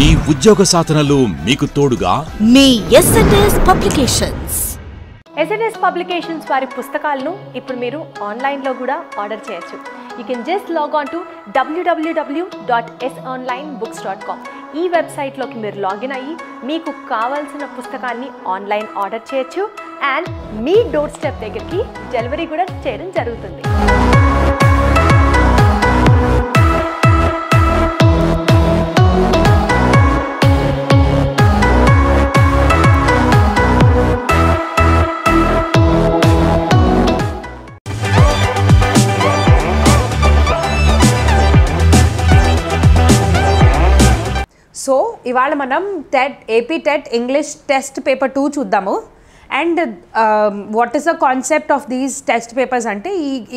మీ ఉద్యోగ సాధనలో మీకు తోడుగా మీ SNS పబ్లికేషన్స్. SNS పబ్లికేషన్స్ వారి పుస్తకాలను ఇప్పుడు మీరు ఆన్లైన్ లో కూడా ఆర్డర్ చేయొచ్చు. You can just log on to www.yesonlinebooks.com. ఈ వెబ్సైట్ లోకి మీరు లాగిన్ అయ్యి మీకు కావాల్సిన పుస్తకాన్ని ఆన్లైన్ ఆర్డర్ చేయొచ్చు అండ్ మీ డోర్ స్టెప్ దగ్గరికి డెలివరీ కూడా చేయడం జరుగుతుంది. సో ఇవాళ మనం AP TET English test paper 2 చూద్దాము. And what is the concept of these test papers అంటే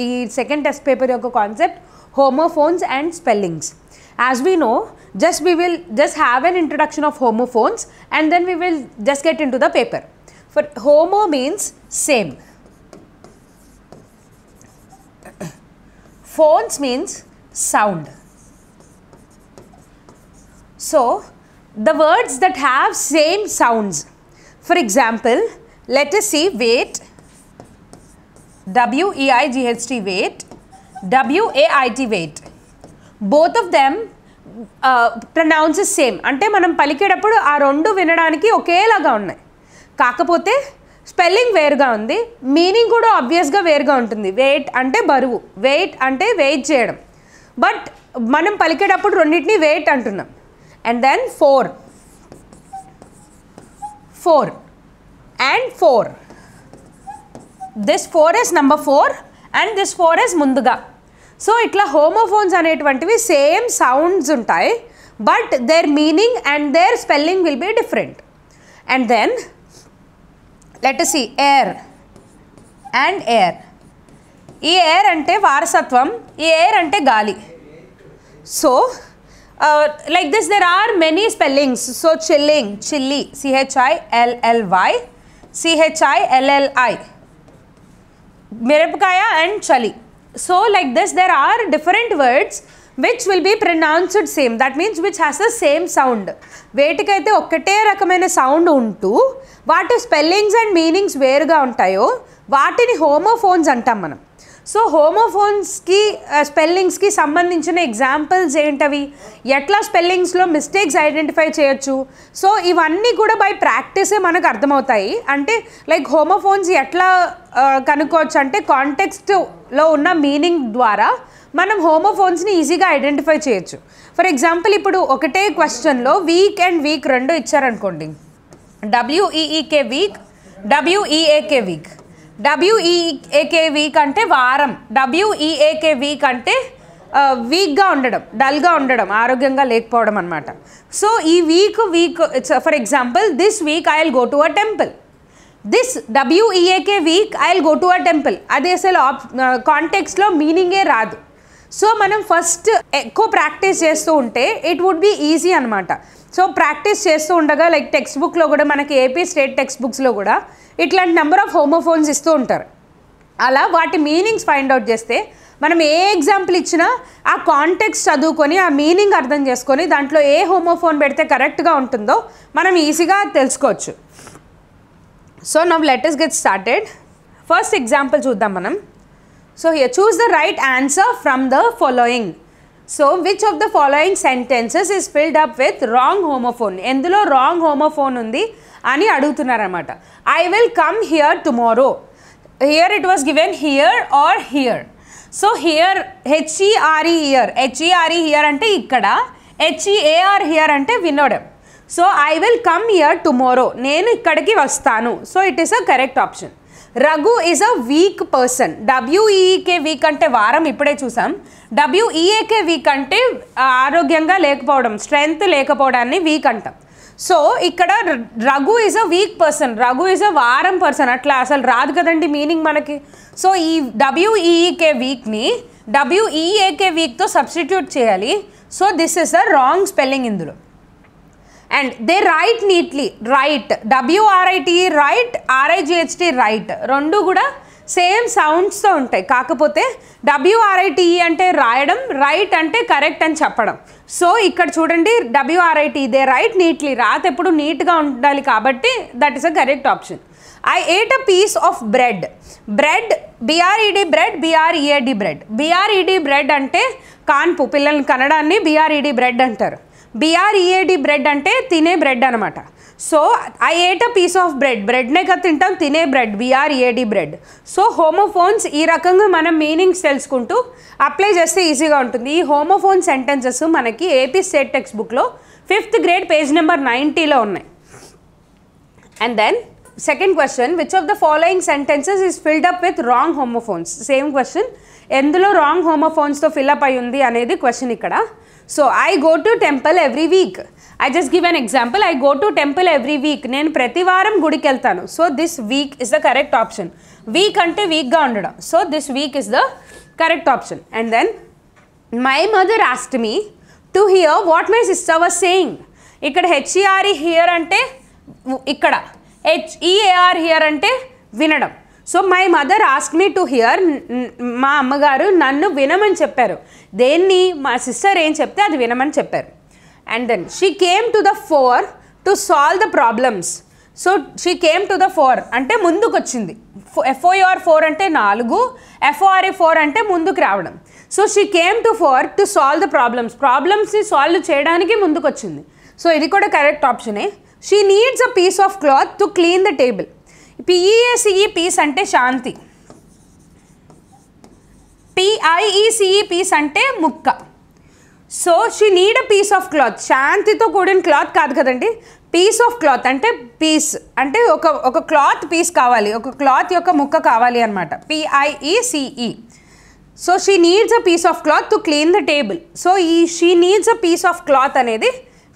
ఈ సెకండ్ టెస్ట్ పేపర్ యొక్క concept homophones and spellings. As we know just we will just have an introduction of homophones and then we will just get into the paper. For homo means same, phones means sound. So, the words that have same sounds. For example, let us see weight, W-E-I-G-H-T weight, W-A-I-T weight. Both of them pronounces same. అంటే మనం పలికేటప్పుడు ఆ రెండు వినడానికి ఒకేలాగా ఉన్నాయి, కాకపోతే spelling వేరుగా ఉంది, మీనింగ్ కూడా ఆబ్వియస్గా వేరుగా ఉంటుంది. వెయిట్ అంటే బరువు, వెయిట్ అంటే వెయిట్ చేయడం, బట్ మనం పలికేటప్పుడు రెండింటిని వెయిట్ అంటున్నాం. And then four. This four is number 4 and this 4 is munduga. So itla homophones anetvantivi same sounds untai, but their meaning and their spelling will be different. And then let us see air and air. Ee air ante varasatvam, ee air ante gali. So like this there are many spellings. So chilling, chilly, C-H-I-L-L-Y, C-H-I-L-L-I, mirapakaya and chali. So like this there are different words which will be pronounced same, that means which has the same sound. Vetikaithe okkate rakamaina sound untu vaati spellings and meanings veruga untayo vaatini homophones antam manam. So హోమోఫోన్స్కి స్పెల్లింగ్స్కి సంబంధించిన examples ఏంటవి, ఎట్లా స్పెల్లింగ్స్లో mistakes identify చేయొచ్చు, so ఇవన్నీ కూడా by ప్రాక్టీసే మనకు అర్థమవుతాయి. అంటే లైక్ హోమోఫోన్స్ ఎట్లా కనుక్కోవచ్చు అంటే కాంటెక్స్ట్లో ఉన్న మీనింగ్ ద్వారా మనం హోమోఫోన్స్ని ఈజీగా ఐడెంటిఫై చేయొచ్చు. ఫర్ ఎగ్జాంపుల్ ఇప్పుడు ఒకటే క్వశ్చన్లో వీక్ అండ్ వీక్ రెండు ఇచ్చారనుకోండి, W E E K week, W E A K weak. W E A K weak అంటే వారం, డబ్ల్యూఈఏకే వీక్ అంటే వీక్గా ఉండడం, డల్గా ఉండడం, ఆరోగ్యంగా లేకపోవడం అనమాట. సో ఈ week for example this week I will go to a temple, this W E A K weak I will go to a temple, అది అసలు కాంటెక్స్ట్లో మీనింగే రాదు. సో మనం ఫస్ట్ ఎక్కువ ప్రాక్టీస్ చేస్తూ ఉంటే ఇట్ వుడ్ బి ఈజీ అనమాట. సో ప్రాక్టీస్ చేస్తూ ఉండగా లైక్ టెక్స్ట్ బుక్లో కూడా మనకి ఏపీ స్టేట్ టెక్స్ట్ బుక్స్లో కూడా ఇట్లాంటి నెంబర్ ఆఫ్ హోమోఫోన్స్ ఇస్తూ ఉంటారు. అలా వాటి మీనింగ్స్ ఫైండ్ అవుట్ చేస్తే మనం ఏ ఎగ్జాంపుల్ ఇచ్చినా ఆ కాంటెక్స్ట్ చదువుకొని ఆ మీనింగ్ అర్థం చేసుకొని దాంట్లో ఏ హోమోఫోన్ పెడితే కరెక్ట్గా ఉంటుందో మనం ఈజీగా తెలుసుకోవచ్చు. So now let us get started. First example చూద్దాం మనం. So here choose the right answer from the following. So which of the following sentences is filled up with wrong homophone, ఎందులో రాంగ్ హోమోఫోన్ ఉంది అని అడుగుతున్నారన్నమాట. I will come here tomorrow. Here it was given here or here. So here H E R E here, H E R E here అంటే ఇక్కడ, H E A R hear అంటే వినోడం. So I will come here tomorrow, నేను ఇక్కడికి వస్తాను. So it is a correct option. Raghu is a weak person, W E K week అంటే వారం ఇప్పుడే చూసాం, డబ్ల్యూఈఏకే వీక్ అంటే ఆరోగ్యంగా లేకపోవడం, స్ట్రెంగ్త్ లేకపోవడాన్ని వీక్ అంటాం. సో ఇక్కడ Raghu is a weak person, Raghu is a వారం పర్సన్, అట్లా అసలు రాదు కదండి మీనింగ్ మనకి. సో ఈ డబ్ల్యూఈకే వీక్ని డబ్ల్యూఈఏకే వీక్తో సబ్స్టిట్యూట్ చేయాలి. So this is the wrong spelling ఇందులో. And they write neatly, write W R I T write, R I G H T right, రెండు కూడా సేమ్ సౌండ్స్ తో ఉంటాయి. కాకపోతే WRITE అంటే రాయడం, రైట్ అంటే కరెక్ట్ అని చెప్పడం. సో ఇక్కడ చూడండి WRITE దే రైట్ నీట్లీ, రాత ఎప్పుడు నీట్గా ఉండాలి కాబట్టి that is a correct option. I ate a piece of bread. Bread, BRED bread, BREAD bread. BRED bread అంటే కాన్పు, పిల్లల్ని కన్నడాన్ని BRED bread అంటారు. BREAD bread అంటే తినే బ్రెడ్ అనమాట. So I ate a piece of bread, బ్రెడ్నే కదా తింటాం, తినే bread BREAD bread. So homophones ఈ రకంగా మనం మీనింగ్స్ తెలుసుకుంటూ అప్లై చేస్తే ఈజీగా ఉంటుంది. ఈ హోమోఫోన్ సెంటెన్సెస్ మనకి AP స్టేట్ టెక్స్ట్ బుక్లో 5th grade page number 90లో ఉన్నాయి. And then second question, which of the following sentences is filled up with wrong homophones? Same question, endulo wrong homophones tho fill up ayundi anedi question ikkada. So I go to temple every week. I just give an example. I go to temple every week, nen prati varam gudiki veltanu. So this week is the correct option. Week ante week ga undadam, so this week is the correct option. And then my mother asked me to hear what my sister was saying. Ikkada HERE here ante ikkada HEAR hear అంటే వినడం. So my mother ask me to hear, మా అమ్మగారు నన్ను వినమని చెప్పారు. దేన్ని? మా sister ఏం చెప్తే అది వినమని చెప్పారు. And then she came to the fore to solve the problems. So she came to the fore అంటే ముందుకు వచ్చింది. FOR 4 అంటే 4, FORE 4 అంటే ముందుకు రావడం. So she came to 4 to solve the problems, ప్రాబ్లమ్స్ని సాల్వ్ చేయడానికి ముందుకు వచ్చింది. సో ఇది కూడా కరెక్ట్ ఆప్షనే. She needs a piece of cloth to clean the table. PEACE piece అంటే శాంతి, PIECE piece అంటే ముక్క. So she need a piece of cloth, శాంతితో కూడిన క్లాత్ కాదు కదండి. పీస్ ఆఫ్ క్లాత్ అంటే పీస్ అంటే ఒక క్లాత్ పీస్ కావాలి, ఒక క్లాత్ యొక్క ముక్క కావాలి అనమాట. PIECE. So she needs a piece of cloth to clean the table. So ఈ she needs a piece of cloth అనేది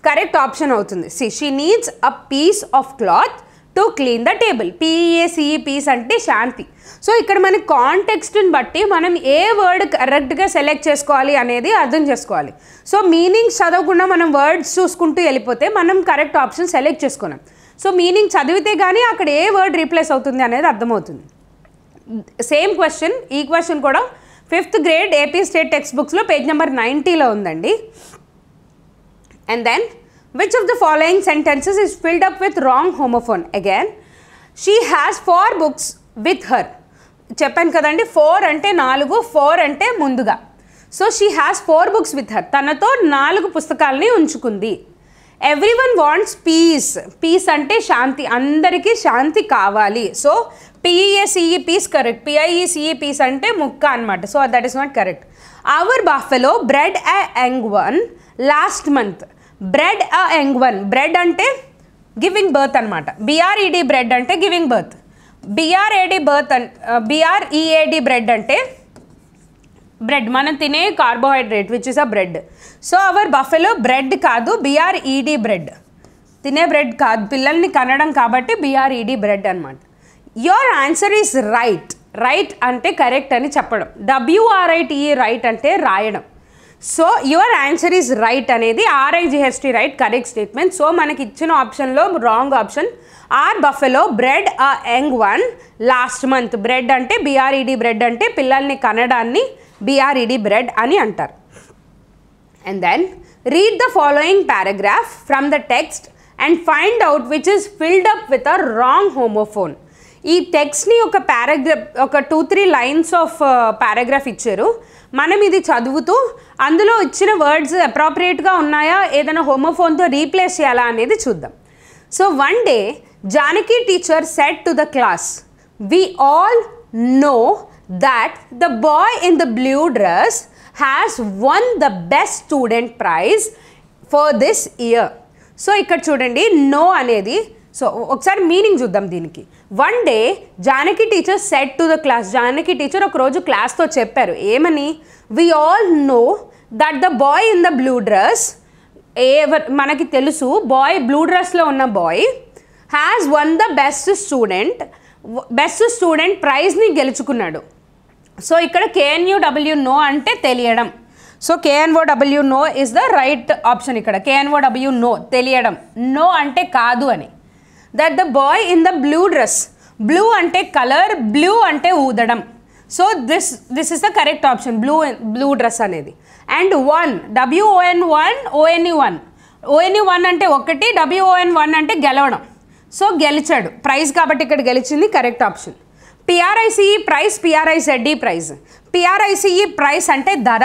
కరెక్ట్ ఆప్షన్ అవుతుంది. C she needs a piece of cloth to clean the table. PEACE peace అంటే శాంతి. So ఇక్కడ మన కాంటెక్స్ట్ని బట్టి మనం ఏ word కరెక్ట్గా సెలెక్ట్ చేసుకోవాలి అనేది అర్థం చేసుకోవాలి. సో మీనింగ్స్ చదవకుండా మనం వర్డ్స్ చూసుకుంటూ వెళ్ళిపోతే మనం కరెక్ట్ ఆప్షన్ సెలెక్ట్ చేసుకున్నాం. సో మీనింగ్ చదివితే కానీ అక్కడ ఏ వర్డ్ రీప్లేస్ అవుతుంది అనేది అర్థమవుతుంది. సేమ్ క్వశ్చన్, ఈ క్వశ్చన్ కూడా 5th grade AP state text బుక్స్లో page number 90లో ఉందండి. And then, which of the following sentences is filled up with wrong homophone? Again, she has 4 books with her. చెప్పాను కదండి, 4 అంటే 4, 4 అంటే ముందుగా. So she has 4 books with her. తనతో 4 పుస్తకాలని ఉంచుకుంది. Everyone wants peace. Peace అంటే శాంతి, అందరికీ శాంతి కావాలి. So PEACE peace correct. PIECE peace అంటే ముక్క అన్నమాట. So that is not correct. Our buffalo bred a young one last month. Bred a young one, bred అంటే గివింగ్ బర్త్ అనమాట. BRED బ్రెడ్ అంటే giving birth, BRAD birth, BREAD bread అంటే bread మనం తినే carbohydrate which is a bread. So our buffalo bread కాదు, BRED bred, తినే bread కాదు, పిల్లల్ని కనడం కాబట్టి BRED బ్రెడ్ అనమాట. Your answer is right. Right అంటే కరెక్ట్ అని చెప్పడం. WRITE రైట్ అంటే రాయడం. So your answer is right అనేది RIGHT right correct statement. So మనకి ఇచ్చిన ఆప్షన్లో wrong option are buffalo bread a young one last month. Bred అంటే BRED బ్రెడ్ అంటే పిల్లల్ని కనడాన్ని BRED బ్రెడ్ అని అంటారు. And then read the following paragraph from the text and find out which is filled up with a wrong homophone. ఈ టెక్స్ట్ని ఒక paragraph, ఒక 2-3 లైన్స్ ఆఫ్ పారాగ్రాఫ్ ఇచ్చారు. మనం ఇది చదువుతూ అందులో ఇచ్చిన వర్డ్స్ అప్రాప్రియేట్గా ఉన్నాయా, ఏదైనా హోమోఫోన్తో రీప్లేస్ చేయాలా అనేది చూద్దాం. So one day Janaki teacher said to the class, we all know that the boy in the blue dress has won the best student prize for this year. So ఇక్కడ చూడండి నో అనేది. So ఒకసారి meaning చూద్దాం దీనికి. One day Janaki teacher said to the class, Janaki teacher ఒకరోజు క్లాస్తో చెప్పారు ఏమని, we all know that the boy in the blue dress, మనకి తెలుసు బాయ్ బ్లూ డ్రెస్లో ఉన్న boy, has won the best student ప్రైజ్ని గెలుచుకున్నాడు. సో ఇక్కడ KNOW నో అంటే తెలియడం. So KNOW know is the right option. ఇక్కడ KNOW నో తెలియడం, నో అంటే కాదు అని. That the boy in the blue dress blue అంటే కలర్, బ్లూ అంటే ఊదడం. So this is the correct option, blue blue dress అనేది. And won, WON1 ONE 1, ONE 1 అంటే ఒకటి, WON 1 అంటే గెలవడం. సో గెలిచాడు, ప్రైజ్ కాబట్టి ఇక్కడ గెలిచింది correct option. PRICE price, PRIZE prize. PRICE price అంటే ధర.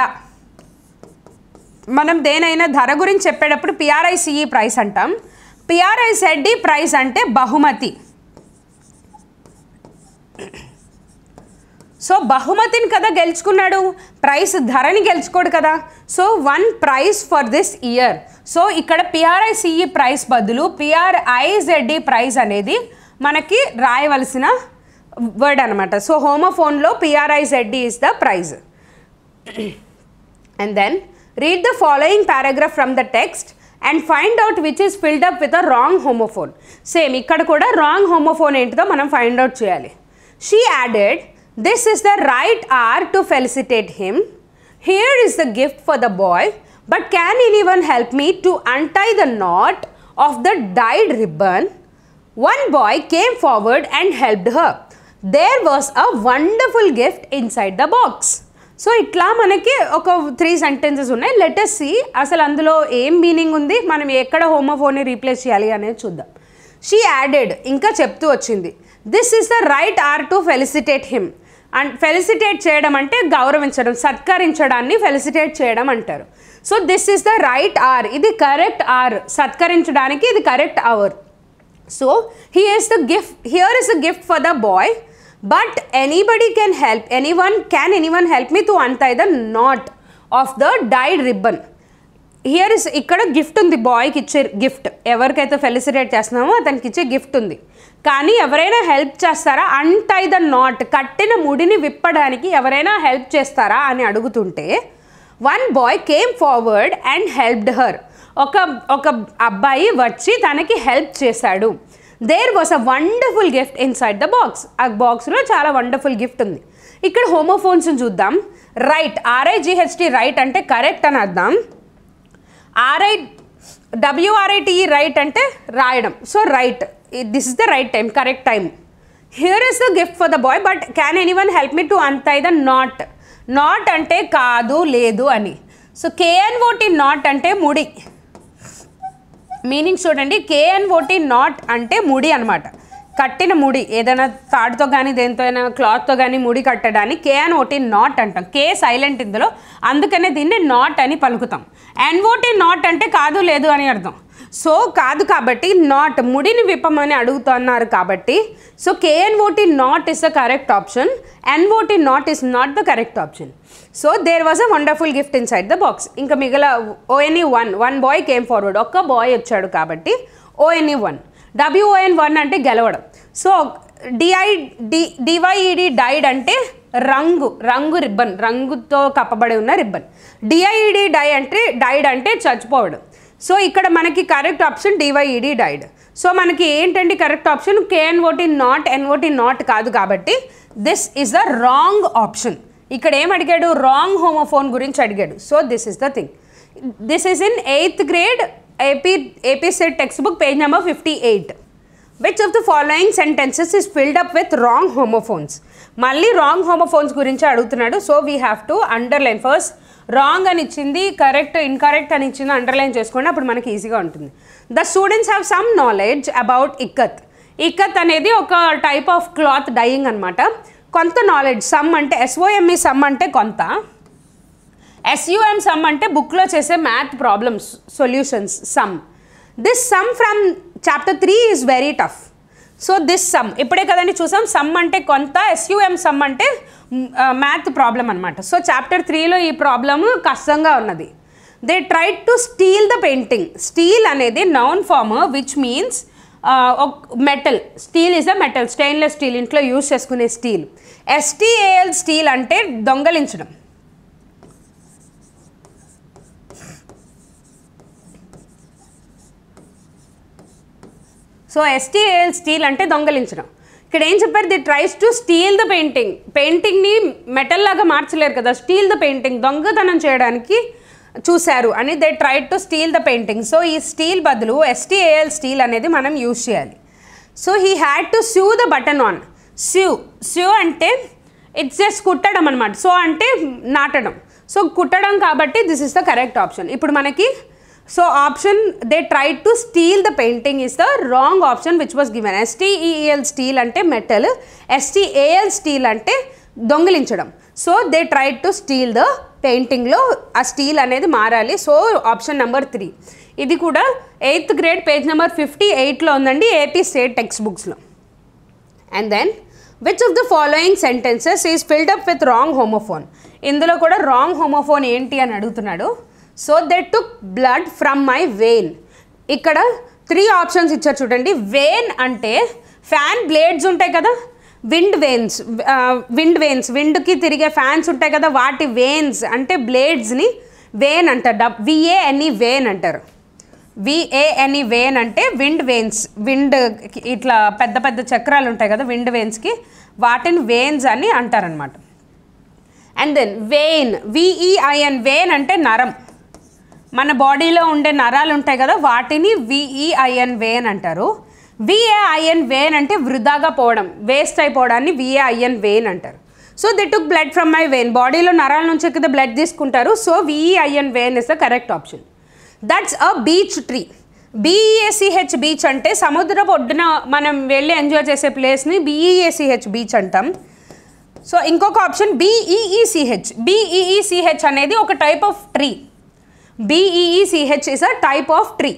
మనం దేనైనా ధర గురించి చెప్పేటప్పుడు PRICE ప్రైస్ అంటాం. PRIZE ప్రైజ్ అంటే బహుమతి. సో బహుమతిని కదా గెలుచుకున్నాడు, ప్రైస్ ధరని గెలుచుకోడు కదా. So won prize for this year. So ఇక్కడ PRICE ప్రైస్ బదులు PRIZE ప్రైజ్ అనేది మనకి రాయవలసిన వర్డ్ అనమాట. సో హోమోఫోన్లో PRIZE is the prize. And then read the following paragraph from the text and find out which is filled up with a wrong homophone. Same ఇక్కడ కూడా wrong homophone ఏంటిదో మనం find out చేయాలి. She added this is the right hour to felicitate him. Here is the gift for the boy, but can anyone help me to untie the knot of the dyed ribbon? One boy came forward and helped her. There was a wonderful gift inside the box. So itla manaki oka 3 sentences unnai. Let us see asalu andulo em meaning undi, manam ekkada homophone ni replace cheyali ane chuddam. She added, inka cheptu vachindi, this is the right hour to felicitate him. And felicitate చేయడం అంటే గౌరవించడం, సత్కరించడాన్ని felicitate చేయడం అంటారు. So this is the right hour, ఇది correct hour, సత్కరించడానికి ఇది correct hour. So here is the gift for the boy, but anyone help me to untie the knot of the dyed ribbon. Here is, ఇక్కడ gift ఉంది, బాయ్కి ఇచ్చే gift, ఎవరికైతే felicitate చేస్తున్నామో అతనికి ఇచ్చే గిఫ్ట్ ఉంది. కానీ ఎవరైనా హెల్ప్ చేస్తారా, అన్టై ద నాట్, కట్టిన ముడిని విప్పడానికి ఎవరైనా హెల్ప్ చేస్తారా అని అడుగుతుంటే, one boy came forward and helped her, ఒక అబ్బాయి వచ్చి తనకి హెల్ప్ చేశాడు. There was a wonderful gift inside the box, ఆ బాక్స్లో చాలా వండర్ఫుల్ గిఫ్ట్ ఉంది. ఇక్కడ హోమోఫోన్స్ని చూద్దాం. రైట్, RIGHT, రైట్ అంటే కరెక్ట్ అని అర్థం. WRITE రైట్ అంటే రాయడం. So right, this is the right time, correct time. Here is the gift for the boy, but can anyone help me to untie the not. Not అంటే కాదు, లేదు అని. So KNOT not అంటే ముడి. Meaning చూడండి, KNOT not అంటే ముడి అనమాట, కట్టిన ముడి. ఏదైనా తాడుతో కానీ దేనితో అయినా క్లాత్తో కానీ ముడి కట్టడానికి KNOT నాట్ అంటాం. K సైలెంట్ ఇందులో, అందుకనే దీన్ని నాట్ అని పలుకుతాం. NOT నాట్ అంటే కాదు, లేదు అని అర్థం. సో కాదు కాబట్టి నాట్, ముడిని విప్పమని అడుగుతున్నారు కాబట్టి. So KNOT knot is the correct option, NOT not is not the correct option. So there was a wonderful gift inside the box. ఇంకా మిగతా ONE 1, one boy came forward, ఒక్క బాయ్ వచ్చాడు కాబట్టి ONE 1. WON 1 అంటే గెలవడం. So DIDE died అంటే రంగు, రంగు రిబ్బన్, రంగుతో కప్పబడి ఉన్న రిబ్బన్. DIED డై అంటే డైడ్ అంటే చచ్చిపోవడం. సో ఇక్కడ మనకి correct option DYED dyed. So మనకి ఏంటంటే correct option KNOT knot, NOT not కాదు కాబట్టి this is the wrong option. ఇక్కడ ఏం అడిగాడు, రాంగ్ హోమోఫోన్ గురించి అడిగాడు. So this is the thing. This is in 8th grade AP SET text book page number 58. Which of the following sentences is filled up with wrong homophones? మళ్ళీ wrong homophones గురించి అడుగుతున్నాడు. So we have to underline. First wrong అని ఇచ్చింది, correct incorrect అని ఇచ్చింది underline చేసుకోండి, అప్పుడు మనకి ఈజీగా ఉంటుంది. The students have some knowledge about ikat. Ikat అనేది ఒక టైప్ ఆఫ్ క్లాత్ డైయింగ్ అనమాట. కొంత నాలెడ్జ్, సమ్ అంటే SOME సమ్ అంటే కొంత, SUM సమ్ అంటే బుక్లో చేసే math problems solutions sum. This sum from chapter 3 is very tough. So this some ఇప్పుడే కదండి చూసాం, సమ్ అంటే కొంత, SUM సమ్ అంటే మ్యాథ్ ప్రాబ్లం అనమాట. సో chapter 3లో ఈ ప్రాబ్లము కష్టంగా ఉన్నది. They tried to steel the painting. Steel అనేది noun form which means metal. Steel is a metal, stainless steel, ఇంట్లో యూజ్ చేసుకునే స్టీల్. STAL స్టీల్ అంటే దొంగలించడం. సో STAL స్టీల్ అంటే దొంగలించడం. ఇక్కడ ఏం చెప్పారు, they tries to steel the painting. పెయింటింగ్ని మెటల్ లాగా మార్చలేరు కదా, స్టీల్ ద పెయింటింగ్, దొంగతనం చేయడానికి చూశారు అని. They tried to steel the painting. So ఈ స్టీల్ బదులు STAL స్టీల్ అనేది మనం యూజ్ చేయాలి. So he had to sue the button on. Sew అంటే ఇట్స్ జస్ట్ కుట్టడం అనమాట. సో అంటే నాటడం, సో కుట్టడం కాబట్టి this is the correct option. ఇప్పుడు మనకి so option they tried to steel the painting is the wrong option which was given. STEL steel అంటే మెటల్, STAL స్టీల్ అంటే దొంగిలించడం. So they tried to steel the పెయింటింగ్లో ఆ steel అనేది మారాలి. So option number 3 ఇది కూడా 8th గ్రేడ్ పేజ్ నెంబర్ 58లో ఉందండి AP స్టేట్ టెక్స్ట్ బుక్స్లో. And then which of the following sentences is filled up with wrong homophone. ఇందులో కూడా రాంగ్ హోమోఫోన్ ఏంటి అని అడుగుతున్నాడు. So they took blood from my vein. ఇక్కడ 3 ఆప్షన్స్ ఇచ్చారు చూడండి. వెయిన్ అంటే ఫ్యాన్ బ్లేడ్స్ ఉంటాయి కదా, విండ్ వెయిన్స్ విండ్కి తిరిగే ఫ్యాన్స్ ఉంటాయి కదా, వాటి వెయిన్స్ అంటే బ్లేడ్స్ని వెయిన్ అంటారు. VANE వెయిన్ అంటారు. VANE వెయిన్ అంటే విండ్ వెయిన్స్, విండ్ ఇట్లా పెద్ద పెద్ద చక్రాలు ఉంటాయి కదా విండ్ వెయిన్స్కి, వాటిని వెయిన్స్ అని అంటారనమాట. And then vein VEIN vein అంటే నరం, మన బాడీలో ఉండే నరాలు ఉంటాయి కదా వాటిని VEIN వెయిన్ అంటారు. VAIN వెయిన్ అంటే వృధాగా పోవడం, వేస్ట్ అయిపోవడాన్ని VAIN వెయిన్ అంటారు. So they took blood from my vein, బాడీలో నరాల నుంచి కదా బ్లడ్ తీసుకుంటారు. So VEIN vein is the correct option. That's a beech tree. BEACH beach అంటే సముద్రపు ఒడ్డున మనం వెళ్ళి ఎంజాయ్ చేసే ప్లేస్ని BEACH బీచ్ అంటాం. సో ఇంకొక ఆప్షన్ BEECH. BEECH అనేది ఒక type of tree. BEECH is a type of tree.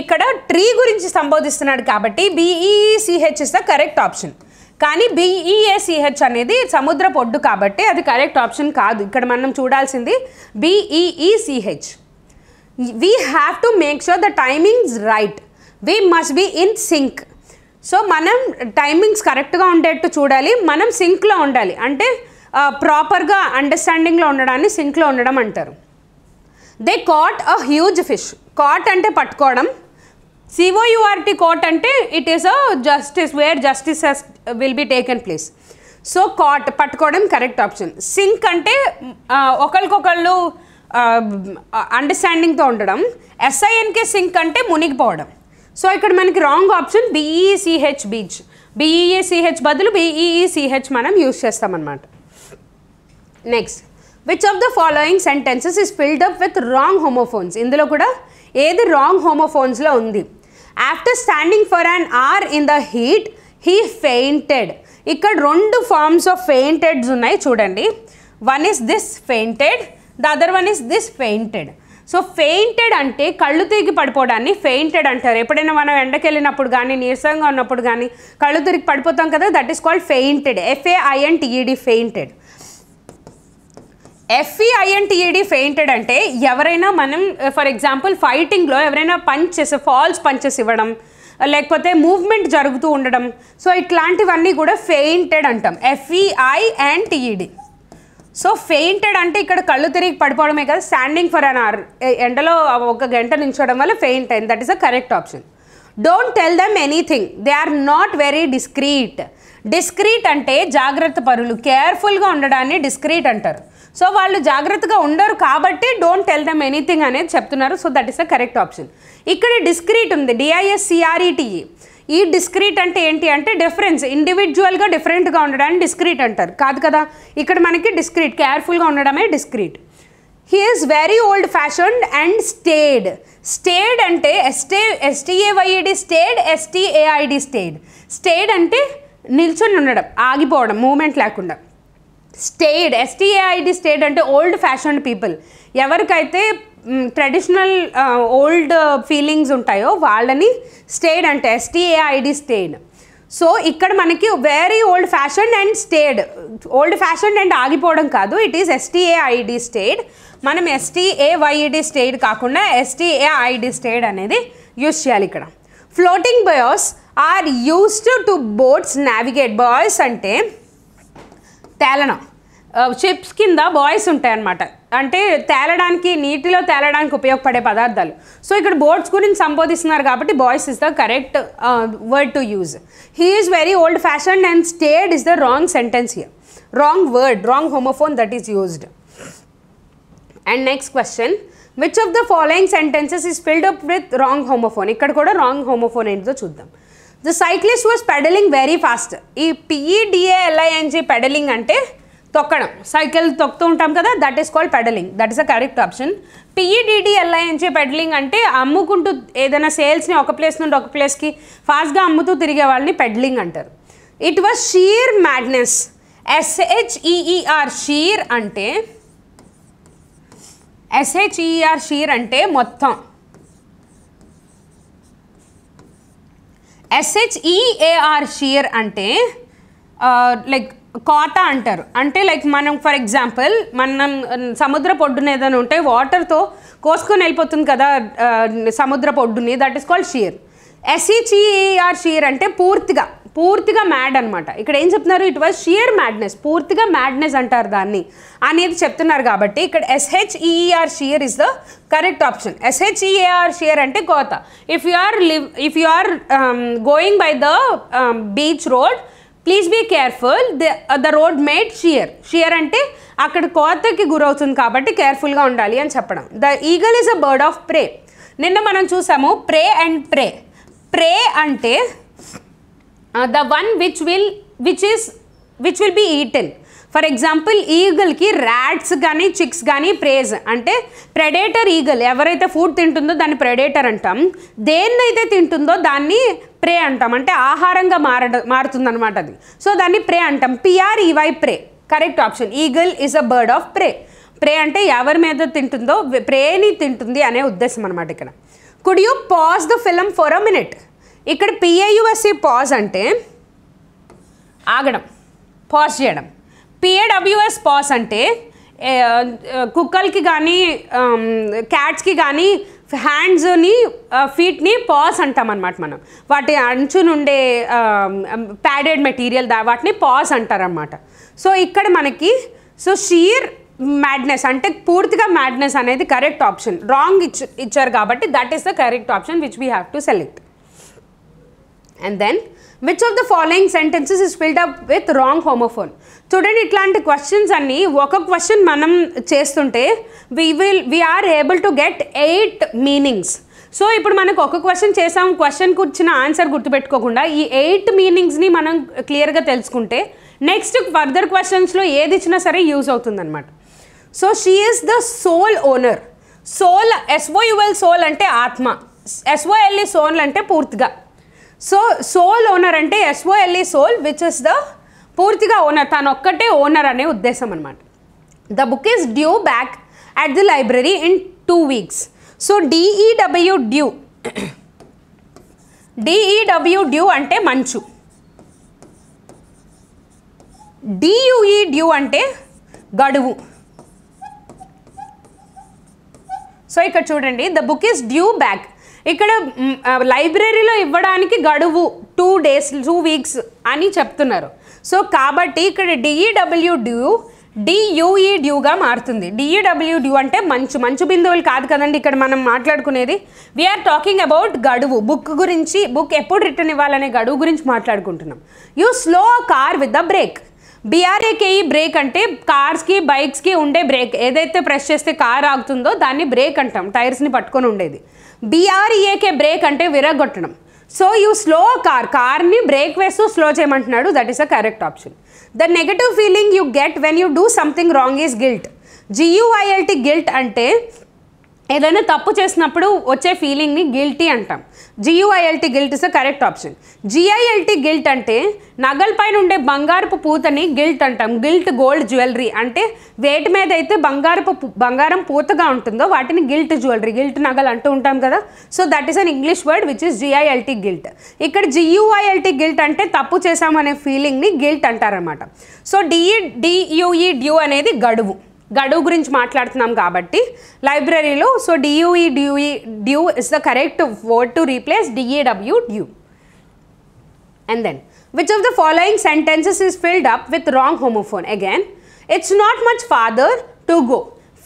ఇక్కడ ట్రీ గురించి సంబోధిస్తున్నాడు కాబట్టి BEECH is the correct option. కానీ BEACH అనేది సముద్ర పొడ్డు కాబట్టి అది కరెక్ట్ ఆప్షన్ కాదు. ఇక్కడ మనం చూడాల్సింది BEECH. We have to make sure the timings right, we must be in sync. So మనం టైమింగ్స్ కరెక్ట్గా ఉండేట్టు చూడాలి, మనం సింక్లో ఉండాలి అంటే ప్రాపర్గా అండర్స్టాండింగ్లో ఉండడాన్ని సింక్లో ఉండడం అంటారు. They caught a huge fish. Caught అంటే పట్టుకోవడం, COURT కాట్ అంటే it is a justice where justice will be taken place. So caught పట్టుకోవడం కరెక్ట్ ఆప్షన్. సింక్ అంటే ఒకరికొకళ్ళు అండర్స్టాండింగ్తో ఉండడం. SINK సింక్ అంటే మునిగిపోవడం. సో ఇక్కడ మనకి wrong option BEECH beech. BEACH బదులు BEECH మనం యూజ్ చేస్తామన్నమాట. Next which of the following sentences is filled up with wrong homophones. ఇందులో కూడా ఏది రాంగ్ హోమోఫోన్స్లో ఉంది. After standing for an hour in the heat he fainted. ఇక్కడ 2 ఫార్మ్స్ ఆఫ్ ఫెయింటెడ్స్ ఉన్నాయి చూడండి. One is this fainted, the other one is this fainted. So fainted అంటే కళ్ళు తిరిగి పడిపోవడాన్ని ఫెయింటెడ్ అంటారు. ఎప్పుడైనా మనం ఎండకెళ్ళినప్పుడు కానీ నీరసంగా ఉన్నప్పుడు కానీ కళ్ళు తిరిగి పడిపోతాం కదా, that is called fainted. FAINTED fainted. FEINTED feinted అంటే ఎవరైనా మనం ఫర్ ఎగ్జాంపుల్ ఫైటింగ్లో ఎవరైనా పంచెస్ ఫాల్స్ పంచెస్ ఇవ్వడం, లేకపోతే మూవ్మెంట్ జరుగుతూ ఉండడం, సో ఇట్లాంటివన్నీ కూడా ఫెయింటెడ్ అంటాం. FEINTED. సో ఫెయింటెడ్ అంటే ఇక్కడ కళ్ళు తిరిగి పడిపోవడమే కదా, స్టాండింగ్ ఫర్ an hour ఎండలో 1 గంట నిల్చోవడం వల్ల ఫెయింట్ అయింది. That is a correct option. Don't tell them anything, they are not very discreet. Discreet అంటే జాగ్రత్త పరులు, కేర్ఫుల్గా ఉండడాన్ని డిస్క్రీట్ అంటారు. సో వాళ్ళు జాగ్రత్తగా ఉండరు కాబట్టి డోంట్ టెల్ దెమ్ ఎనీథింగ్ అనేది చెప్తున్నారు. So that is the correct option. ఇక్కడ డిస్క్రీట్ ఉంది, DISCRETE. ఈ డిస్క్రీట్ అంటే ఏంటి అంటే డిఫరెన్స్, ఇండివిజువల్గా డిఫరెంట్గా ఉండడాన్ని డిస్క్రీట్ అంటారు కాదు కదా. ఇక్కడ మనకి డిస్క్రీట్ కేర్ఫుల్గా ఉండడమే discreet. He is very old fashioned and stayed. Stayed అంటే STAYED stayed, STAID staid. Stayed అంటే నిల్చొని ఉండడం, ఆగిపోవడం, మూమెంట్ లేకుండా. స్టేడ్ STAID స్టేడ్ అంటే ఓల్డ్ ఫ్యాషన్డ్ పీపుల్. ఎవరికైతే ట్రెడిషనల్ ఓల్డ్ ఫీలింగ్స్ ఉంటాయో వాళ్ళని స్టేడ్ అంటే STAID స్టేడ్. సో ఇక్కడ మనకి very old fashion and stayed, old fashion and ఆగిపోవడం కాదు, ఇట్ ఈస్ STAID స్టేడ్. మనం STAYED స్టేడ్ కాకుండా STAID స్టేడ్ అనేది యూజ్ చేయాలి. ఇక్కడ floating bias are used to boats navigate. Buoys అంటే తేలడం, షిప్స్ కింద బాయ్స్ ఉంటాయన్నమాట, అంటే తేలడానికి నీటిలో తేలడానికి ఉపయోగపడే పదార్థాలు. సో ఇక్కడ బోట్స్ గురించి సంబోధిస్తున్నారు కాబట్టి buoys is the correct word to use. He is very old fashion and stayed is the wrong sentence here, wrong word, wrong homophone that is used. And next question which of the following sentences is filled up with wrong homophone. ఇక్కడ కూడా wrong homophone ఏంటో చూద్దాం. The cyclist was pedaling very fast. E pedaling pedaling ante తొక్కడం cycle తొక్కుతూ ఉంటాం కదా that is called pedalling that is a correct option PEDDLING peddling అంటే అమ్ముకుంటూ ఏదైనా సేల్స్ని ఒక ప్లేస్ నుండి ఒక ప్లేస్కి ఫాస్ట్గా అమ్ముతూ తిరిగే వాళ్ళని పెడలింగ్ అంటారు it was sheer madness SHEER sheer అంటే SHEER షీర్ అంటే మొత్తం SHEAR షీర్ అంటే లైక్ కోట అంటారు అంటే లైక్ మనం ఫర్ ఎగ్జాంపుల్ మనం సముద్ర పొడ్డున ఏదైనా ఉంటే వాటర్తో కోసుకొని వెళ్ళిపోతుంది కదా సముద్ర పొడ్డుని that is called shear SHEAR shear అంటే పూర్తిగా పూర్తిగా మ్యాడ్ అనమాట ఇక్కడ ఏం చెప్తున్నారు ఇట్ వాజ్ షీర్ మ్యాడ్నెస్ పూర్తిగా మ్యాడ్నెస్ అంటారు దాన్ని అనేది చెప్తున్నారు కాబట్టి ఇక్కడ SHEER sheer is the correct option SHEAR shear అంటే కోత if you are going by the beach road please be careful the road made shear shear అంటే అక్కడ కోతకి గురవుతుంది కాబట్టి కేర్ఫుల్గా ఉండాలి అని చెప్పడం the eagle is a bird of prey నిన్న మనం చూసాము ప్రే అండ్ ప్రే ప్రే అంటే the one which will be eaten for example ఈగల్కి ర్యాట్స్ కానీ చిక్స్ కానీ ప్రేజ్ అంటే ప్రెడేటర్ ఈగల్ ఎవరైతే ఫుడ్ తింటుందో దాన్ని ప్రెడేటర్ అంటాం దేన్నైతే తింటుందో దాన్ని ప్రే అంటాం అంటే ఆహారంగా మారుతుందన్నమాట అది సో దాన్ని ప్రే అంటాం PREY prey correct option eagle is a bird of prey ప్రే అంటే ఎవరి మీద తింటుందో ప్రేని తింటుంది అనే ఉద్దేశం అనమాట ఇక్కడ could you pause the film for a minute ఇక్కడ PAUSE పాజ్ అంటే ఆగడం పాజ్ చేయడం PAWS పాస్ అంటే కుక్కలకి కానీ క్యాట్స్కి కానీ హ్యాండ్స్ని ఫీట్ని పాస్ అంటామన్నమాట మనం వాటి అంచునుండే ప్యాడెడ్ మెటీరియల్ వాటిని పాస్ అంటారన్నమాట సో ఇక్కడ మనకి సో షీర్ మ్యాడ్నెస్ అంటే పూర్తిగా మ్యాడ్నెస్ అనేది కరెక్ట్ ఆప్షన్ రాంగ్ ఇచ్చారు కాబట్టి that is the correct option which we have to select and then which of the following sentences is filled up with wrong homophone చూడండి ఇట్లాంటి questions అన్నీ ఒక question మనం చేస్తుంటే we are able to get 8 meanings so ఇప్పుడు మనకు ఒక question చేసాం క్వశ్చన్కి వచ్చిన ఆన్సర్ గుర్తుపెట్టుకోకుండా ఈ 8 మీనింగ్స్ని మనం క్లియర్గా తెలుసుకుంటే నెక్స్ట్ ఫర్దర్ క్వశ్చన్స్లో ఏది ఇచ్చినా సరే యూజ్ అవుతుందన్నమాట so she is the sole owner sole SOUL soul అంటే ఆత్మ SOLE సోల్ అంటే పూర్తిగా సో సోల్ ఓనర్ అంటే SOLE sole which is the పూర్తిగా ఓనర్ తను ఒక్కటే ఓనర్ అనే ఉద్దేశం అనమాట the book is due back at the library in 2 weeks so DEW dew అంటే మంచు DUE డ్యూ అంటే గడువు సో ఇక్కడ చూడండి the book is due back ఇక్కడ లైబ్రరీలో ఇవ్వడానికి గడువు 2 weeks అని చెప్తున్నారు సో కాబట్టి ఇక్కడ DEW డ్యూగా మారుతుంది DEW డ్యూ అంటే మంచు బిందువులు కాదు కదండి ఇక్కడ మనం మాట్లాడుకునేది వీఆర్ టాకింగ్ అబౌట్ గడువు బుక్ గురించి బుక్ ఎప్పుడు రిటర్న్ ఇవ్వాలనే గడువు గురించి మాట్లాడుకుంటున్నాం you slow car with the brake BRAKE brake అంటే కార్స్కి బైక్స్కి ఉండే బ్రేక్ ఏదైతే ప్రెస్ చేస్తే కార్ ఆగుతుందో దాన్ని బ్రేక్ అంటాం టైర్స్ని పట్టుకొని ఉండేది BREAK బ్రేక్ అంటే విరగొట్టడం సో యూ స్లో కార్ని బ్రేక్ వేస్తూ స్లో చేయమంటున్నాడు that is a correct option the negative feeling you get when you do something wrong is guilt GUILT guilt అంటే ఏదైనా తప్పు చేసినప్పుడు వచ్చే ఫీలింగ్ని గిల్టీ అంటాం GUILT guilt is the correct option GILT gilt అంటే నగలపైన ఉండే బంగారపు పూతని గిల్ట్ అంటాం గిల్ట్ గోల్డ్ జ్యువెలరీ అంటే వేటి మీద అయితే బంగారం పూతగా ఉంటుందో వాటిని గిల్ట్ జ్యువెలరీ గిల్ట్ నగలు అంటూ ఉంటాం కదా so that is an English word which is GILT gilt ఇక్కడ GUILT గిల్ట్ అంటే తప్పు చేశామనే ఫీలింగ్ని గిల్ట్ అంటారనమాట సో DEWE డ్యూ అనేది గడువు గురించి మాట్లాడుతున్నాం కాబట్టి లైబ్రరీలో so DUE is the correct word to replace DEW dew and then which of the following sentences is filled up with wrong homophone again it's not much father to go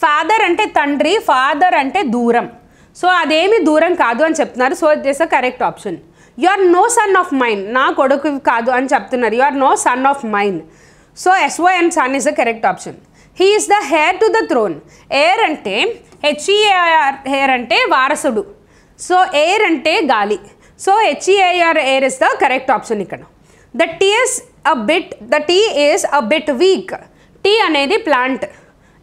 father అంటే తండ్రి father అంటే దూరం so అదేమి దూరం కాదు అని చెప్తున్నారు so it is the correct option you are no son of mine నా కొడుకు కాదు అని చెప్తున్నారు you are no son of mine so SON son is the correct option he is the hair to the throne air అంటే HEIR heir అంటే వారసుడు so air అంటే గాలి So HEAR is the correct option ikkada. The T is a bit weak. T anedi plant.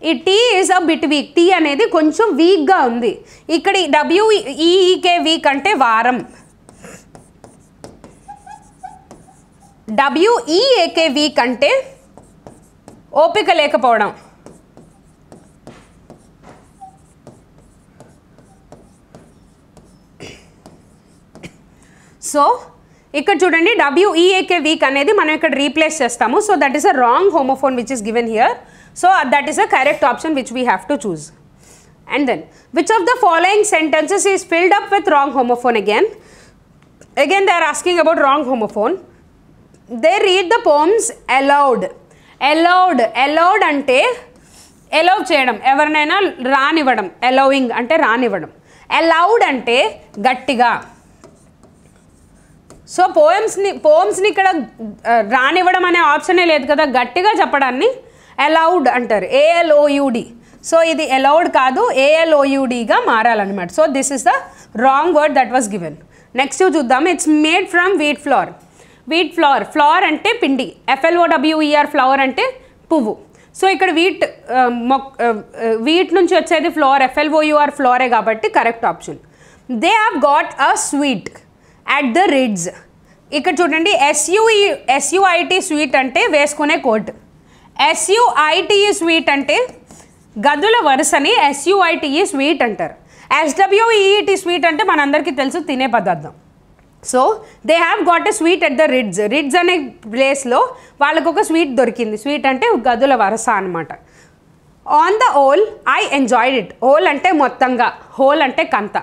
It is a bit weak. T అనేది కొంచెం వీక్గా ఉంది. ఇక్కడ WEEK వీక్ అంటే వారం, WEAK వీక్ అంటే ఓపిక లేకపోవడం, సో ఇక్కడ చూడండి WEAK వీక్ అనేది మనం ఇక్కడ రీప్లేస్ చేస్తాము. So that is a wrong homophone which is given here. So that is a correct option which we have to choose. And then which of the following sentences is filled up with wrong homophone? Again they are asking about wrong homophone. They read the poems aloud. Aloud ante allow cheyadam, evarnaina ranivadam, allowing ante ranivadam, allowed ante gattiga. So poems ni ikkada ranivadam ane option e ledhu kada, gattiga cheppadanni allowed అంటారు, ALOUD. So ఇది allowed కాదు, ALOUDగా మారాలన్నమాట. So this is the wrong word that was given. Next చూద్దాం. It's made from wheat flower. Wheat flower, flour అంటే పిండి, FLOWER flower అంటే పువ్వు. సో ఇక్కడ వీట్ నుంచి వచ్చేది ఫ్లవర్, FLOUR ఫ్లవరే కాబట్టి correct option. They have got a suite at the Ridge. ఇక్కడ చూడండి SUIT స్వీట్ అంటే వేసుకునే కోట్, SUITE స్వీట్ అంటే గదుల వరుసని SUITE స్వీట్ అంటారు. SWEET స్వీట్ అంటే మనందరికీ తెలుసు తినే పదార్థం. So they have got a sweet at the ridge. Ridge అనే ప్లేస్లో వాళ్ళకు ఒక స్వీట్ దొరికింది. స్వీట్ అంటే గదుల వరుస అనమాట. On the whole I enjoyed it. Whole అంటే మొత్తంగా, హోల్ అంటే కంత.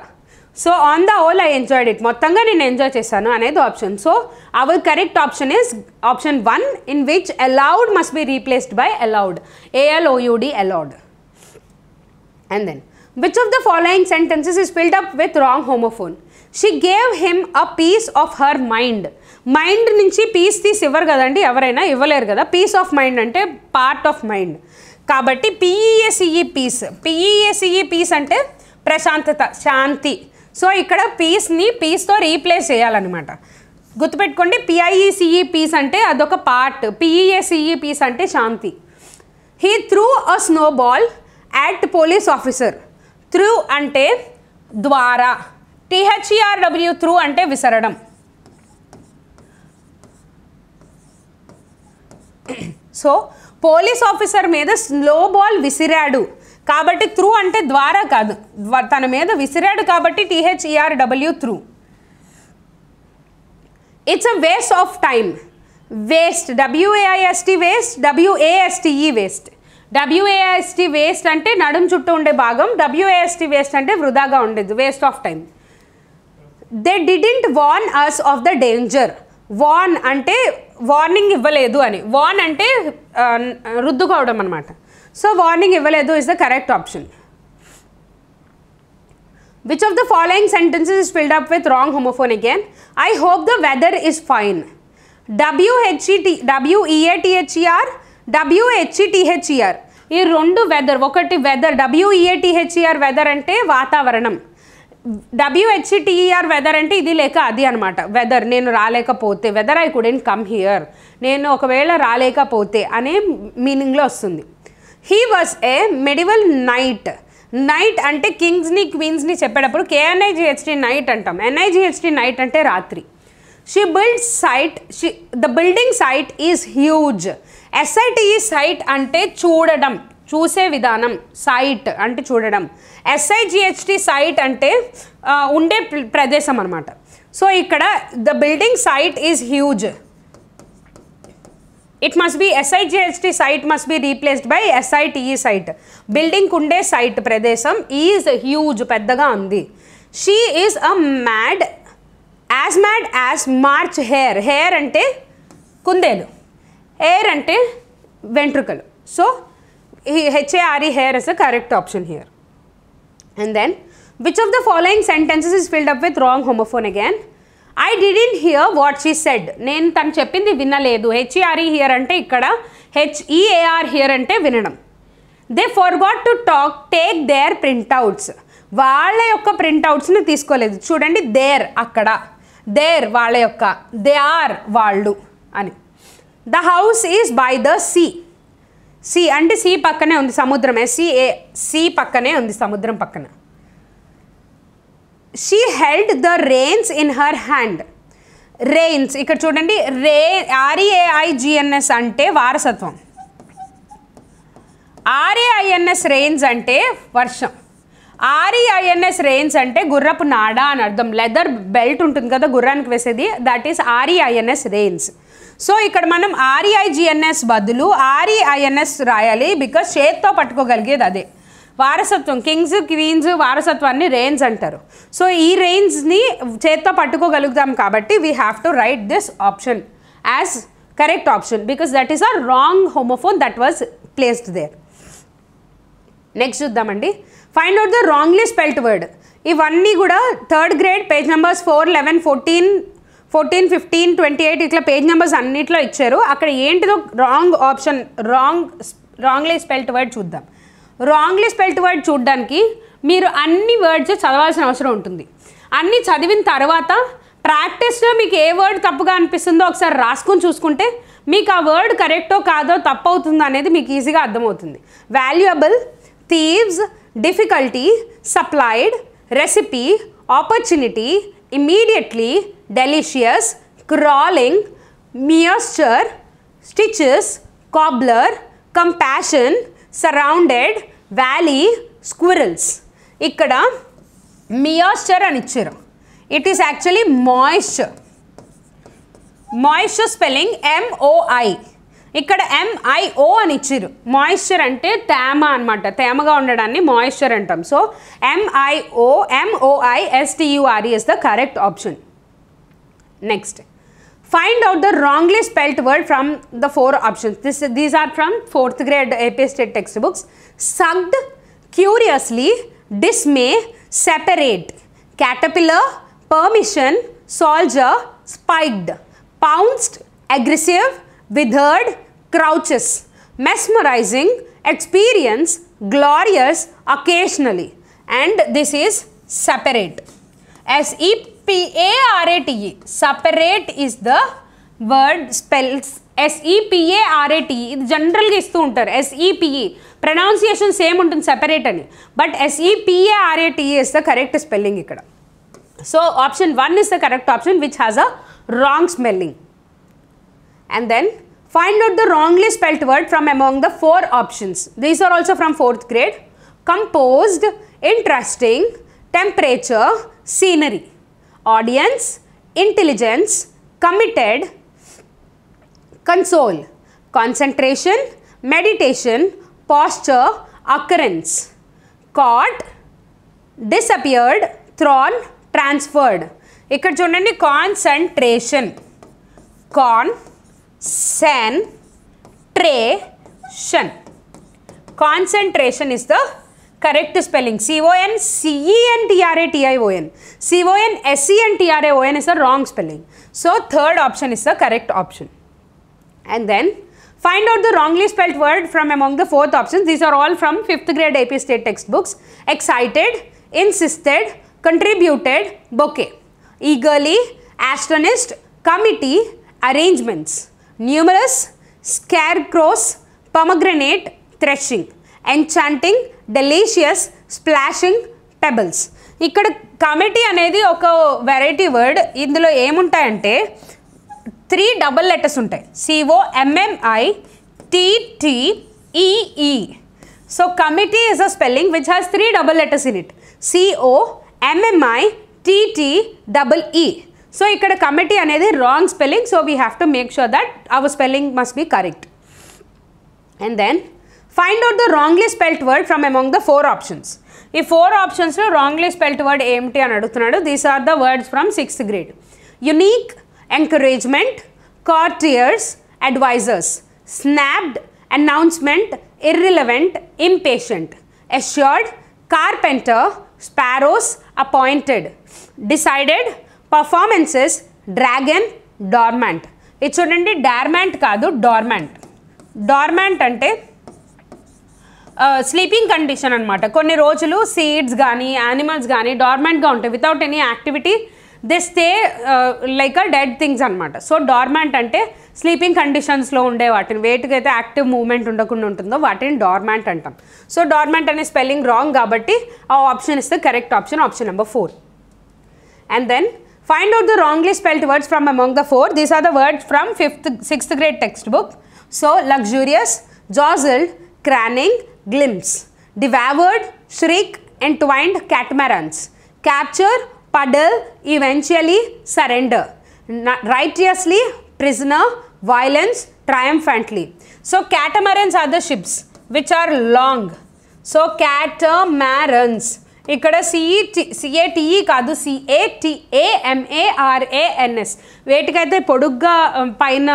So on the whole I enjoyed it, మొత్తంగా నేను ఎంజాయ్ చేశాను అనేది option. So our correct option is option 1 in which allowed must be replaced by allowed. ALOUD allowed. And then which of the following sentences is filled up with wrong homophone? She gave him a piece of her mind. Mind నుంచి piece తీసి ఇవ్వరు కదండి, ఎవరైనా ఇవ్వలేరు కదా. Piece of mind అంటే part of mind కాబట్టి PEACE peace అంటే ప్రశాంతత, శాంతి. సో ఇక్కడ పీస్ని పీస్తో రీప్లేస్ చేయాలన్నమాట. గుర్తుపెట్టుకోండి, PIECE పీస్ అంటే అదొక పార్ట్, PEACE పీస్ అంటే శాంతి. He through a snow ball at police officer. Through అంటే ద్వారా, THERW త్రూ అంటే విసరడం. సో పోలీస్ ఆఫీసర్ మీద స్నో బాల్ విసిరాడు కాబట్టి త్రూ అంటే ద్వారా కాదు, తన మీద విసిరాడు కాబట్టి THERW threw. It's a waste of time. Waste, WAIST waist, WASTE waste. WAIST waist అంటే నడుం చుట్టూ ఉండే భాగం, WAST వేస్ట్ అంటే వృధాగా ఉండేది, waste of time. They didn't warn us of the danger. Warn అంటే వార్నింగ్ ఇవ్వలేదు అని, వార్న్ అంటే రుద్దుకోవడం అనమాట. సో వార్నింగ్ ఇవ్వలేదు is the correct option. Which of the following sentences is filled up with wrong homophone? Again I hope the weather is fine. WHEATHER WHETHER ఈ రెండు weather, ఒకటి వెదర్, WHEATHER వెదర్ అంటే వాతావరణం, WHETER weather అంటే ఇది లేక అది అనమాట. వెదర్, నేను రాలేకపోతే, weather I couldn't come here, నేను ఒకవేళ రాలేకపోతే అనే మీనింగ్లో వస్తుంది. He was a medieval knight. Knight అంటే కింగ్స్ని క్వీన్స్ని చెప్పేటప్పుడు KNIGHT నైట్ అంటాం, NIGHT నైట్ అంటే రాత్రి. The building site is huge. SITE site అంటే చూడడం, చూసే విధానం, సైట్ అంటే చూడడం. SIGHT సైట్ అంటే ఉండే ప్రదేశం అనమాట. సో ఇక్కడ the building site is huge. It must be SIGHT site must be replaced by SITE site. Building kunde site pradesham is huge, peddaga undi. She is a mad as March hare. Hare ante kundelu, hair ante ventricle. So HARE hare is the correct option here. And then which of the following sentences is filled up with wrong homophone? Again I didn't hear what she said. నేను తను చెప్పింది వినలేదు. HERE here అంటే ఇక్కడ, HEAR hear అంటే వినడం. They forgot to take their printouts. వాళ్ళ యొక్క ప్రింట్అవుట్స్ని తీసుకోలేదు. చూడండి, దేర్ అక్కడ, దేర్ వాళ్ళ యొక్క, దే ఆర్ వాళ్ళు అని. The house is by the sea. Sea అంటే సీ పక్కనే ఉంది సముద్రం, SCA సీ పక్కనే ఉంది సముద్రం పక్కన. She held the reins in her hand. Reins ఇక్కడ చూడండి, REAINS అంటే వారసత్వం, RAINS రెయిన్స్ అంటే వర్షం, REINS రెయిన్స్ అంటే గుర్రపు నాడ అని అర్థం. లెదర్ బెల్ట్ ఉంటుంది కదా గుర్రానికి వేసేది, that is REINS reins. So ఇక్కడ మనం REIGNS బదులు REINS రాయాలి, బికాజ్ చేత్తో పట్టుకోగలిగేది అదే. వారసత్వం కింగ్స్ క్వీన్స్ వారసత్వాన్ని రెయిన్స్ అంటారు. సో ఈ రెయిన్స్ని చేత్తో పట్టుకోగలుగుతాం కాబట్టి we have to write this option as correct option, because that is a wrong homophone that was placed there. Next చూద్దామండి, find out the wrongly spelt word. ఇవన్నీ కూడా థర్డ్ గ్రేడ్ పేజ్ నెంబర్స్ 4, 11, 14, 15, 28 ఇట్లా page numbers అన్నిట్లో ఇచ్చారు. అక్కడ ఏంటిదో wrong option, wrongly spelt word చూద్దాం. Wrongly spelt word చూడడానికి మీరు అన్ని వర్డ్స్ చదవాల్సిన అవసరం ఉంటుంది. అన్నీ చదివిన తర్వాత ప్రాక్టీస్లో మీకు ఏ వర్డ్ తప్పుగా అనిపిస్తుందో ఒకసారి రాసుకొని చూసుకుంటే మీకు ఆ వర్డ్ కరెక్టో కాదో తప్పు అవుతుందో అనేది మీకు ఈజీగా అర్థమవుతుంది. Valuable, thieves, difficulty, supplied, recipe, opportunity, immediately, delicious, crawling, moisture, stitches, cobbler, compassion, surrounded, valley, squirrels. ఇక్కడ మియస్చర్ అని ఇచ్చారు, it is actually moisture. Moisture spelling MOI, ఇక్కడ MIO అని ఇచ్చారు. మాయిశ్చర్ అంటే తేమ అనమాట, తేమగా ఉండడాన్ని మాయిశ్చర్ అంటాం. So MIO MOI STUR is the correct option. Next, find out the wrongly spelt word from the four options. These are from 4th grade AP state textbooks. Sucked, curiously, dismay, separate, caterpillar, permission, soldier, spiked, pounced, aggressive, withered, crouches, mesmerizing, experience, glorious, occasionally, and this is separate. SEPARATE, separate is the word spells. SEPARATE ఇది జనరల్గా ఇస్తూ ఉంటారు. SEPE pronunciation same ఉంటుంది separate అని, but SEPARATE is the correct spelling ఇక్కడ. So option 1 is the correct option which has a wrong spelling. And then find out the wrongly spelt word from among the 4 options. These are also from 4th grade. Composed, interesting, temperature, scenery, audience, intelligence, committed, console, concentration, meditation, posture, occurrence, caught, disappeared, thrown, transferred. ఇక్కడ చూడండి, concentration, concentration, concentration is the correct spelling. CONCENTRATION, CONSENTRAON is a wrong spelling. So third option is the correct option. And then find out the wrongly spelt word from among the 4th options. These are all from 5th grade AP state textbooks. Excited, insisted, contributed, bouquet, eagerly, astonished, committee, arrangements, numerous, scarecrows, pomegranate, threshing, enchanting, delicious, splashing, pebbles. ఇక్కడ committee అనేది ఒక variety word. ఇందులో ఏముంటాయంటే 3 double letters ఉంటాయి, COMMITTEE. సో committee is a spelling which has 3 double letters in it, COMMITTEE. So ఇక్కడ committee అనేది wrong spelling, so we have to make sure that our spelling must be correct. And then find out the wrongly spelt word from among the 4 options. ఈ 4 options లో wrongly spelt word ఏమిటి అని అడుగుతున్నాడు. These are the words from 6th grade. Unique, encouragement, courtiers, advisors, snapped, announcement, irrelevant, impatient, assured, carpenter, sparrows, appointed, decided, performances, dragon, dormant. ఇది చూడండి, dormant కాదు dormant. Dormant అంటే sleeping condition అనమాట. కొన్ని రోజులు సీడ్స్ కానీ యానిమల్స్ కానీ డార్మెంట్గా ఉంటాయి, without any activity they stay like a dead things అన్నమాట. సో డార్మాంట్ అంటే స్లీపింగ్ కండిషన్స్లో ఉండే వాటిని, వేటికి అయితే యాక్టివ్ మూవ్మెంట్ ఉండకుండా ఉంటుందో వాటిని డార్మాంట్ అంటాం. సో డార్మాంట్ అనే స్పెల్లింగ్ రాంగ్ కాబట్టి ఆ option is the correct option, option number 4. And then find out the wrongly spelled words from among the four. These are the words from 5th 6th grade textbook. So luxurious, jostled, craning, glimpse, devoured, shriek, entwined catamarans, capture, puddle, eventually, surrender, righteously, prisoner, violence, triumphantly. So catamarans are the ships which are long. So catamarans, ఇక్కడ CATE కాదు CATAMARANS. వేటికైతే పొడుగ్గా పైన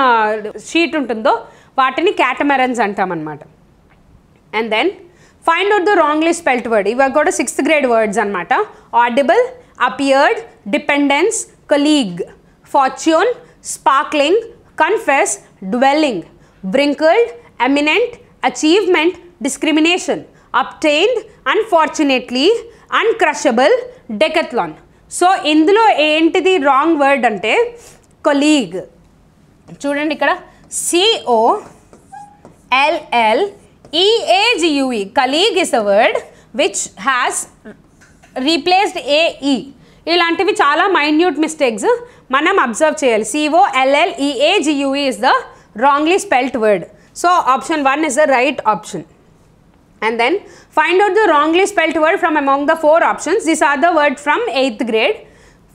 sheet ఉంటుందో వాటిని catamarans అంటామన్నమాట. And then find out the wrongly spelt word. ఇవి కూడా 6th గ్రేడ్ వర్డ్స్ అనమాట. Audible, appeared, dependence, colleague, fortune, sparkling, confess, dwelling, wrinkled, eminent, achievement, discrimination, obtained, unfortunately, uncrushable, decathlon. So ఇందులో ఏంటిది రాంగ్ వర్డ్ అంటే colleague. చూడండి ఇక్కడ COLLEAGUE, colleague is a word which has replaced AE. ఇలాంటివి చాలా minute mistakes మనం observe చేయాలి. COLLEAGUE is the wrongly spelt word. So option 1 is the right option. And then find out the wrongly spelt word from among the four options. These are the word from 8th grade.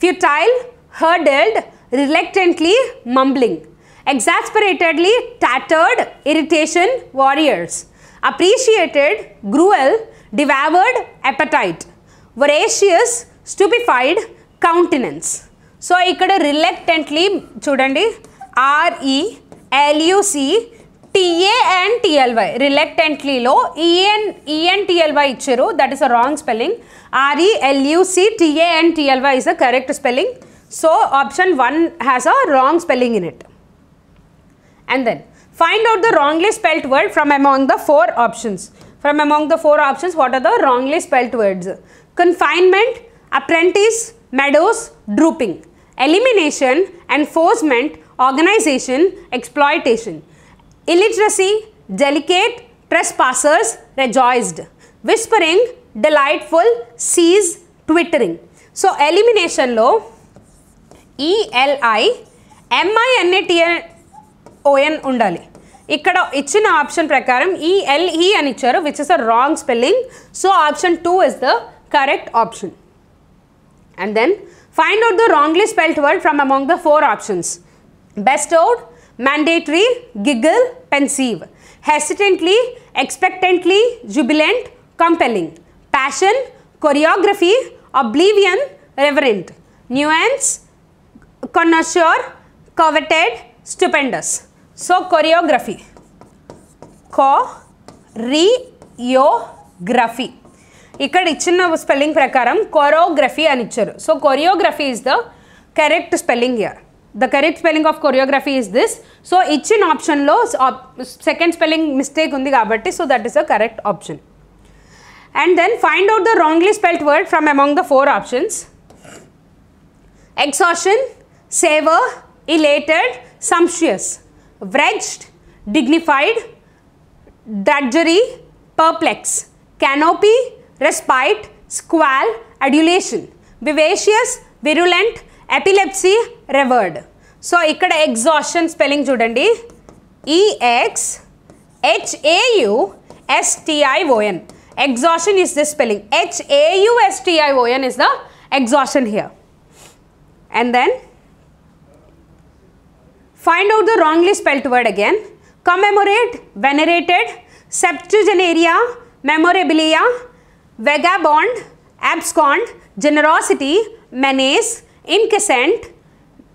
Futile, hurtled, reluctantly, mumbling, exasperatedly, tattered, irritation, warriors, appreciated, cruel, devoured, appetite, voracious, stupefied, countenance. So ikkada reluctantly chudandi RELUCTANTLY, reluctantly లో ENTLY ఇచ్చారు. That is a wrong spelling. RELUCTANTLY is a correct spelling. So option 1 has a wrong spelling in it. And then find out the wrongly spelt word from among the four options. From among the four options, what are the wrongly spelt words? Confinement, apprentice, meadows, drooping. Elimination, enforcement, organization, exploitation. Illiteracy, delicate, trespassers, rejoiced. Whispering, delightful, cease, twittering. So elimination lo E L undali. ikkada ichina option prakaram ELE ani icharu, which is a wrong spelling. So option 2 is the correct option. And then find out the wrongly spelled word from among the four options. Bestowed, mandatory, giggle, pensive, hesitantly, expectantly, jubilant, compelling, passion, choreography, oblivion, reverent, nuance, connoisseur, coveted, stupendous. So choreography, choreography, ఇక్కడ ఇచ్చిన spelling ప్రకారం choreography అని ఇచ్చారు. So choreography is the correct spelling here. The correct spelling of choreography is this. So ichin option lo second spelling mistake undi kabatti, so that is a correct option. And then find out the wrongly spelt word from among the four options. Exhaustion, savor, elated, sumptuous, wretched, dignified, drudgery, perplex, canopy, respite, squall, adulation, vivacious, virulent, epilepsy, reward. So ఇక్కడ exhaustion spelling చూడండి. EXHAUSTION. Exhaustion is this spelling. HAUSTION is the exhaustion here. And then find out the wrongly spelt word again. Commemorate, venerated, septuagenarian, memorabilia, vagabond, abscond, generosity, menace, incessant,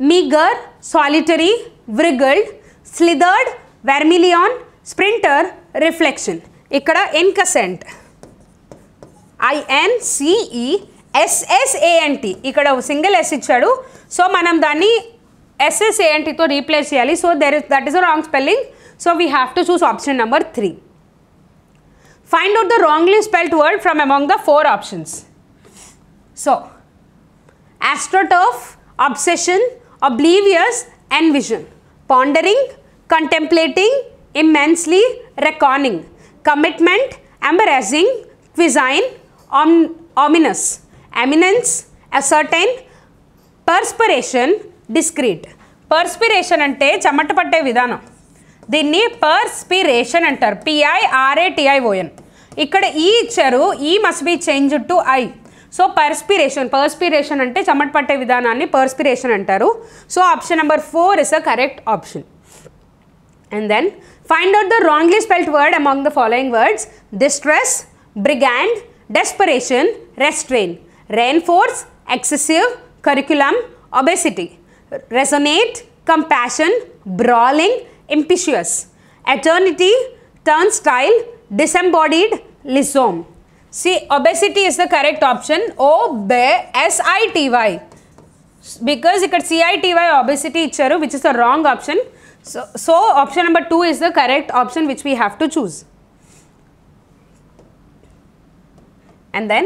meager, solitary, wriggled, slithered, vermilion, sprinter, reflection. ikkada incessant, INCESSANT, ikkada single s ichadu. So manam danni SSANT to replace cheyali. So there is, that is a wrong spelling. So we have to choose option number 3. Find out the wrongly spelt word from among the four options. So astroturf, obsession, oblivious, envision, pondering, contemplating, immensely, reckoning, commitment, embarrassing, cuisine, ominous, eminence, ascertain, perspiration, discreet. Perspiration అంటే చెమట పట్టే విధానం, దీన్ని perspiration అంటారు. PIRATION. ఇక్కడ ఈ ఇచ్చారు, ఈ must be change to I. So perspiration, perspiration అంటే చెమట పట్టే విధానాన్ని పర్స్పిరేషన్ అంటారు. So option number 4 is a correct option. And then find out the wrongly spelt word among the following words: distress, brigand, desperation, restraint, reinforce, excessive, curriculum, obesity, resonate, compassion, brawling, impetuous, eternity, turnstile, disembodied, lissom. See, obesity is the correct option. OBSITY, because it is CITY, obesity icharu, which is the wrong option. So option number 2 is the correct option which we have to choose. And then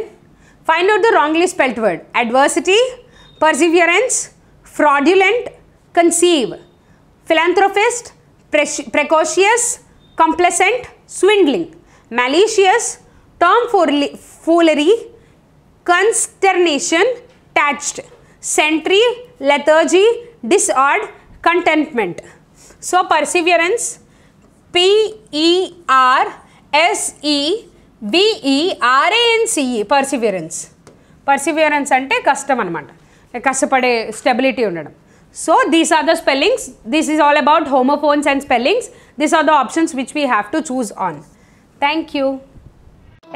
find out the wrongly spelt word: adversity, perseverance, fraudulent, conceive, philanthropist, precocious, complacent, swindling, malicious, tomfoolery, consternation, touched, sentry, lethargy, discord, contentment. So perseverance, PERSEVERANCE, perseverance. Perseverance అంటే కష్టం అన్నమాట, కష్టపడే stability ఉండడం. So these are the spellings. This is all about homophones and spellings. These are the options which we have to choose on. Thank you.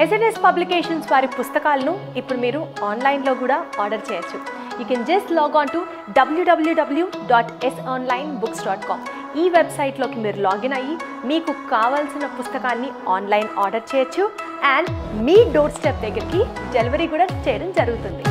SNS Publications వారి పుస్తకాలను ఇప్పుడు మీరు ఆన్లైన్లో కూడా ఆర్డర్ చేయొచ్చు. You can just log on to www.yesonlinebooks.com. ఈ వెబ్సైట్లోకి మీరు లాగిన్ అయ్యి మీకు కావాల్సిన పుస్తకాన్ని ఆన్లైన్ ఆర్డర్ చేయొచ్చు, అండ్ మీ డోర్ స్టెప్ దగ్గరికి డెలివరీ కూడా చేయడం జరుగుతుంది.